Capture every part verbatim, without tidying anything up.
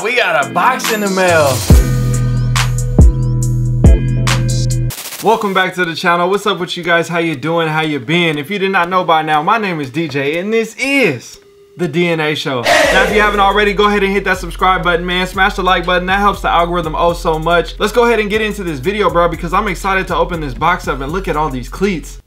Wow, we got a box in the mail. Welcome back to the channel. What's up with you guys? How you doing? How you been? If you did not know by now, my name is D J and this is the D N A Show. Now, if you haven't already, go ahead and hit that subscribe button, man. Smash the like button. That helps the algorithm oh so much. Let's go ahead and get into this video, bro, because I'm excited to open this box up and look at all these cleats.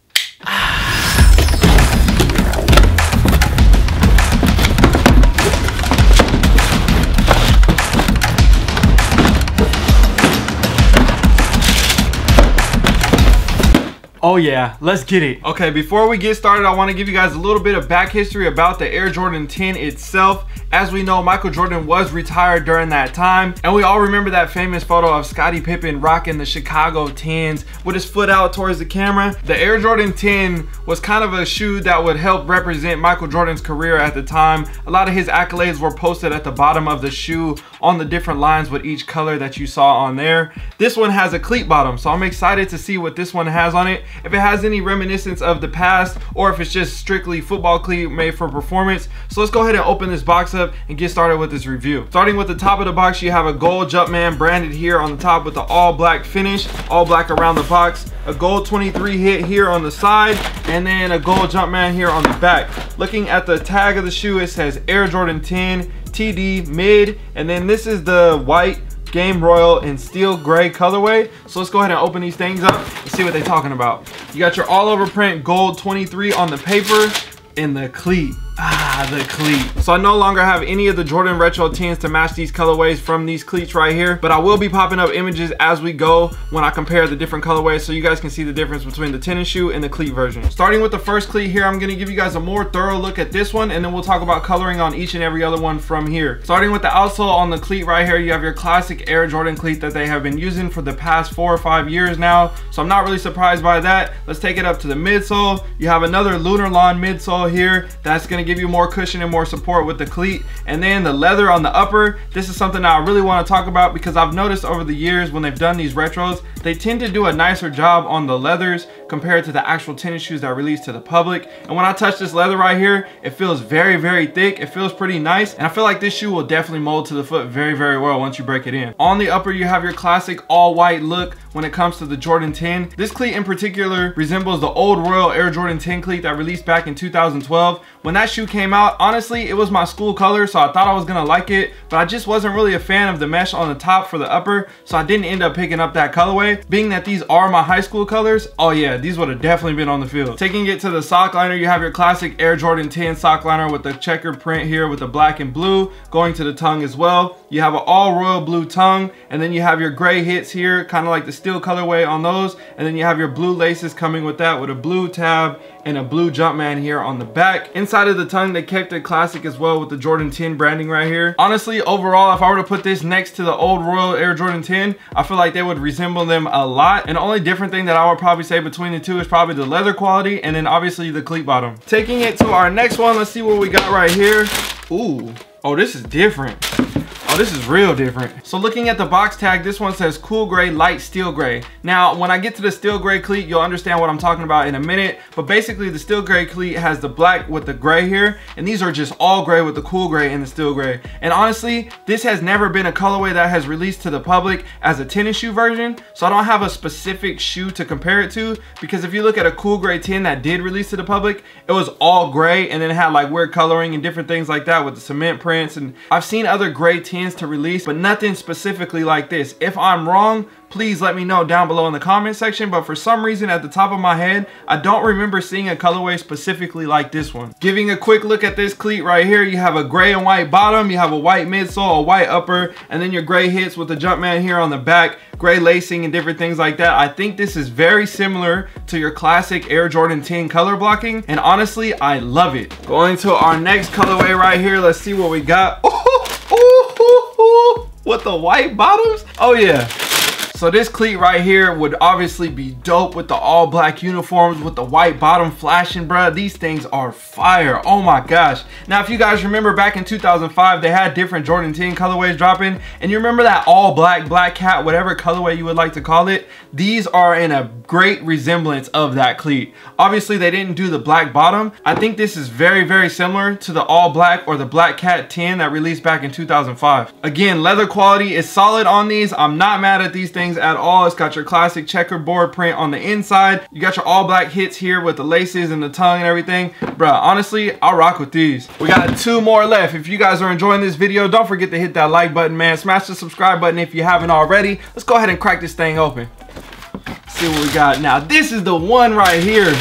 Oh yeah, let's get it. Okay, before we get started, I want to give you guys a little bit of back history about the Air Jordan ten itself. As we know, Michael Jordan was retired during that time, and we all remember that famous photo of Scottie Pippen rocking the Chicago tens with his foot out towards the camera. The Air Jordan ten was kind of a shoe that would help represent Michael Jordan's career at the time. A lot of his accolades were posted at the bottom of the shoe on the different lines with each color that you saw on there. This one has a cleat bottom, so I'm excited to see what this one has on it. If it has any reminiscence of the past, or if it's just strictly football cleat made for performance. So let's go ahead and open this box up and get started with this review. Starting with the top of the box, you have a gold Jumpman branded here on the top with the all black finish, all black around the box, a gold twenty-three hit here on the side, and then a gold Jumpman here on the back. Looking at the tag of the shoe, it says Air Jordan ten T D mid, and then this is the white, Game Royal, and Steel Gray colorway. So let's go ahead and open these things up and see what they're talking about. You got your all over print gold twenty-three on the paper and the cleat. Ah, the cleat. So I no longer have any of the Jordan Retro tens to match these colorways from these cleats right here, but I will be popping up images as we go when I compare the different colorways so you guys can see the difference between the tennis shoe and the cleat version. Starting with the first cleat here, I'm gonna give you guys a more thorough look at this one, and then we'll talk about coloring on each and every other one from here. Starting with the outsole on the cleat right here, you have your classic Air Jordan cleat that they have been using for the past four or five years now, so I'm not really surprised by that. Let's take it up to the midsole. You have another Lunarlon midsole here that's gonna give you more cushion and more support with the cleat, and then the leather on the upper. This is something that I really want to talk about because I've noticed over the years when they've done these retros, they tend to do a nicer job on the leathers compared to the actual tennis shoes that are released to the public. And when I touch this leather right here, it feels very, very thick. It feels pretty nice, and I feel like this shoe will definitely mold to the foot very, very well once you break it in. On the upper, you have your classic all white look when it comes to the Jordan ten. This cleat in particular resembles the old Royal Air Jordan ten cleat that released back in two thousand twelve. When that shoe came out, honestly, it was my school color, so I thought I was gonna like it, but I just wasn't really a fan of the mesh on the top for the upper, so I didn't end up picking up that colorway. Being that these are my high school colors, oh yeah, these would have definitely been on the field. Taking it to the sock liner, you have your classic Air Jordan ten sock liner with the checkered print here with the black and blue, going to the tongue as well. You have an all royal blue tongue, and then you have your gray hits here, kind of like the steel colorway on those, and then you have your blue laces coming with that with a blue tab and a blue Jumpman here on the back. Inside of the tongue, they kept it classic as well with the Jordan ten branding right here. Honestly, overall, if I were to put this next to the old Royal Air Jordan ten, I feel like they would resemble them a lot. And the only different thing that I would probably say between the two is probably the leather quality and then obviously the cleat bottom. Taking it to our next one, let's see what we got right here. Ooh, oh, this is different. Oh, this is real different. So looking at the box tag, this one says cool gray, light steel gray. Now, when I get to the steel gray cleat, you'll understand what I'm talking about in a minute, but basically the steel gray cleat has the black with the gray here, and these are just all gray with the cool gray and the steel gray. And honestly, this has never been a colorway that has released to the public as a tennis shoe version, so I don't have a specific shoe to compare it to, because if you look at a cool gray ten that did release to the public, it was all gray, and then it had like weird coloring and different things like that with the cement prints, and I've seen other gray tens to release, but nothing specifically like this. If I'm wrong, please let me know down below in the comment section, but for some reason at the top of my head, I don't remember seeing a colorway specifically like this one. Giving a quick look at this cleat right here, you have a gray and white bottom, you have a white midsole, a white upper, and then your gray hits with the Jumpman here on the back, gray lacing and different things like that. I think this is very similar to your classic Air Jordan ten color blocking, and honestly, I love it. Going to our next colorway right here, let's see what we got. Ooh, ooh, ooh, ooh. What, the white bottoms? Oh yeah. So this cleat right here would obviously be dope with the all black uniforms with the white bottom flashing, bruh. These things are fire. Oh my gosh. Now, if you guys remember back in two thousand five, they had different Jordan ten colorways dropping. And you remember that all black, black cat, whatever colorway you would like to call it. These are in a great resemblance of that cleat. Obviously, they didn't do the black bottom. I think this is very, very similar to the all black or the black cat ten that released back in two thousand five. Again, leather quality is solid on these. I'm not mad at these things at all. It's got your classic checkerboard print on the inside. You got your all black hits here with the laces and the tongue and everything. Bruh, honestly, I'll rock with these. We got two more left. If you guys are enjoying this video, don't forget to hit that like button, man. Smash the subscribe button if you haven't already. Let's go ahead and crack this thing open. See what we got. Now, this is the one right here.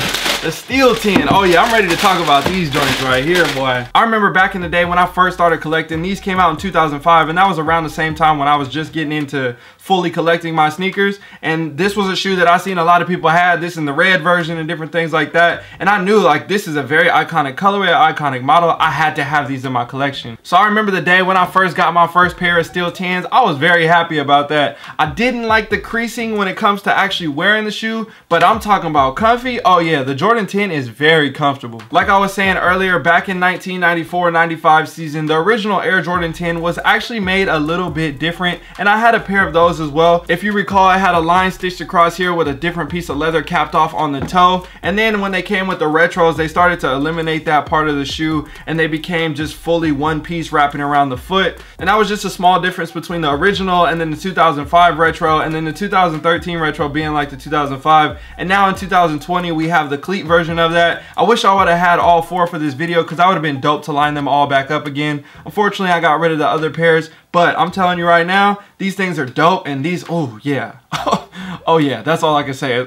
The Steel ten. Oh yeah, I'm ready to talk about these joints right here, boy. I remember back in the day when I first started collecting, these came out in two thousand five, and that was around the same time when I was just getting into fully collecting my sneakers. And this was a shoe that I seen a lot of people had, this in the red version and different things like that. And I knew, like, this is a very iconic colorway, an iconic model. I had to have these in my collection. So I remember the day when I first got my first pair of Steel tens. I was very happy about that. I didn't like the creasing when it comes to actually wearing the shoe, but I'm talking about comfy. Oh yeah, the Jordan ten is very comfortable. Like I was saying earlier, back in nineteen ninety-four ninety-five season, the original Air Jordan ten was actually made a little bit different, and I had a pair of those as well. If you recall, I had a line stitched across here with a different piece of leather capped off on the toe. And then when they came with the retros, they started to eliminate that part of the shoe and they became just fully one piece wrapping around the foot. And that was just a small difference between the original and then the two thousand five retro, and then the two thousand thirteen retro being like the two thousand five. And now in two thousand twenty, we have the cleat version of that. I wish I would have had all four for this video because I would have been dope to line them all back up again. Unfortunately, I got rid of the other pairs, but I'm telling you right now, these things are dope, and these, oh yeah. Oh yeah, that's all I can say.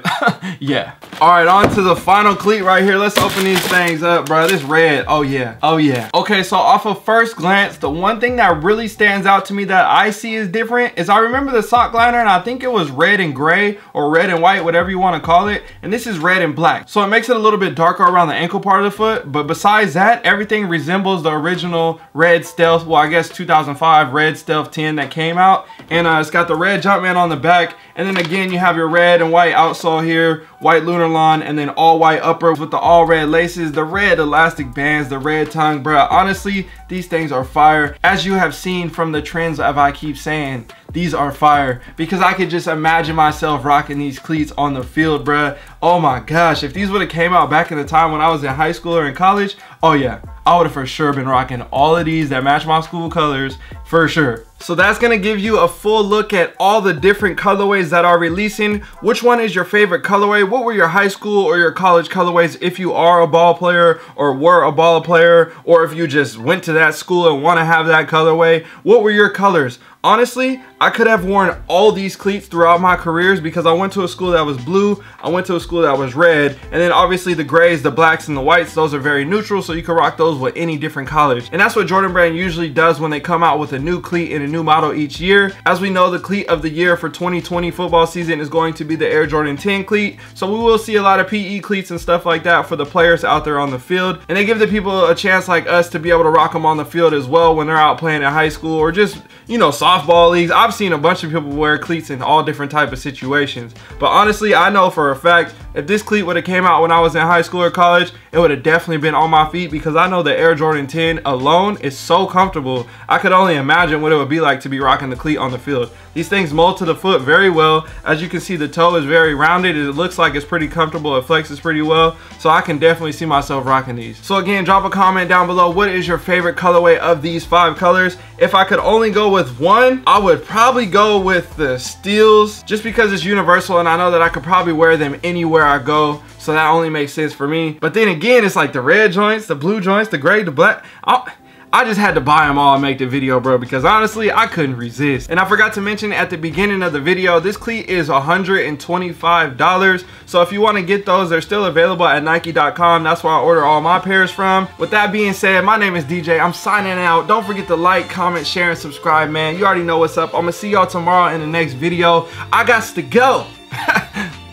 Yeah. All right, on to the final cleat right here. Let's open these things up, bro. This red, oh yeah, oh yeah. Okay, so off of first glance, the one thing that really stands out to me that I see is different is I remember the sock liner, and I think it was red and gray or red and white, whatever you wanna call it. And this is red and black. So it makes it a little bit darker around the ankle part of the foot. But besides that, everything resembles the original red stealth, well, I guess two thousand five red stealth ten that came out. And uh, it's got the red Jumpman on the back. And then again, you have your red and white outsole here, white Lunarlon, and then all white upper with the all red laces, the red elastic bands, the red tongue. Bruh, honestly, these things are fire. As you have seen from the trends of I keep saying, these are fire, because I could just imagine myself rocking these cleats on the field, bruh. Oh my gosh, if these would have came out back in the time when I was in high school or in college, oh yeah, I would have for sure been rocking all of these that match my school colors for sure. So that's gonna give you a full look at all the different colorways that are releasing. Which one is your favorite colorway? What were your high school or your college colorways if you are a ball player or were a ball player, or if you just went to that school and wanna have that colorway? What were your colors? Honestly, I could have worn all these cleats throughout my careers because I went to a school that was blue, I went to a school that was red, and then obviously the grays, the blacks, and the whites, those are very neutral, so you can rock those with any different college. And that's what Jordan Brand usually does when they come out with a new cleat and a new model each year. As we know, the cleat of the year for twenty twenty football season is going to be the Air Jordan ten cleat, so we will see a lot of P E cleats and stuff like that for the players out there on the field. And they give the people a chance like us to be able to rock them on the field as well when they're out playing in high school or just, you know, soft softball leagues. I've seen a bunch of people wear cleats in all different type of situations, but honestly, I know for a fact if this cleat would have came out when I was in high school or college, it would have definitely been on my feet, because I know the Air Jordan ten alone is so comfortable. I could only imagine what it would be like to be rocking the cleat on the field. These things mold to the foot very well. As you can see, the toe is very rounded. It looks like it's pretty comfortable. It flexes pretty well, so I can definitely see myself rocking these. So again, drop a comment down below. What is your favorite colorway of these five colors? If I could only go with one, I would probably go with the steels, just because it's universal and I know that I could probably wear them anywhere I go, so that only makes sense for me. But then again, it's like the red joints, the blue joints, the gray, the black. I'll I just had to buy them all and make the video, bro, because honestly, I couldn't resist. And I forgot to mention at the beginning of the video, this cleat is one hundred twenty-five dollars. So if you want to get those, they're still available at nike dot com. That's where I order all my pairs from. With that being said, my name is D J. I'm signing out. Don't forget to like, comment, share, and subscribe, man. You already know what's up. I'm going to see y'all tomorrow in the next video. I got to go.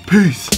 Peace.